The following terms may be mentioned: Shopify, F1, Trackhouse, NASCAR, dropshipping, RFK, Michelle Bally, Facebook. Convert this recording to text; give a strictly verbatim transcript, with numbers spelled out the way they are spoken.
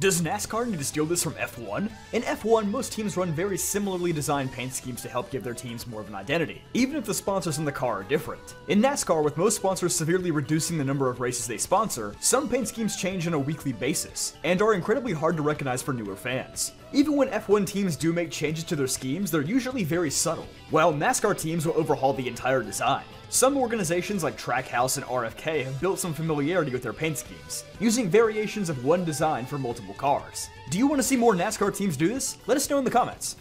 Does NASCAR need to steal this from F one? In F one, most teams run very similarly designed paint schemes to help give their teams more of an identity, even if the sponsors in the car are different. In NASCAR, with most sponsors severely reducing the number of races they sponsor, some paint schemes change on a weekly basis, and are incredibly hard to recognize for newer fans. Even when F one teams do make changes to their schemes, they're usually very subtle, while NASCAR teams will overhaul the entire design. Some organizations like Trackhouse and R F K have built some familiarity with their paint schemes, using variations of one design for multiple cars. Do you want to see more NASCAR teams do this? Let us know in the comments.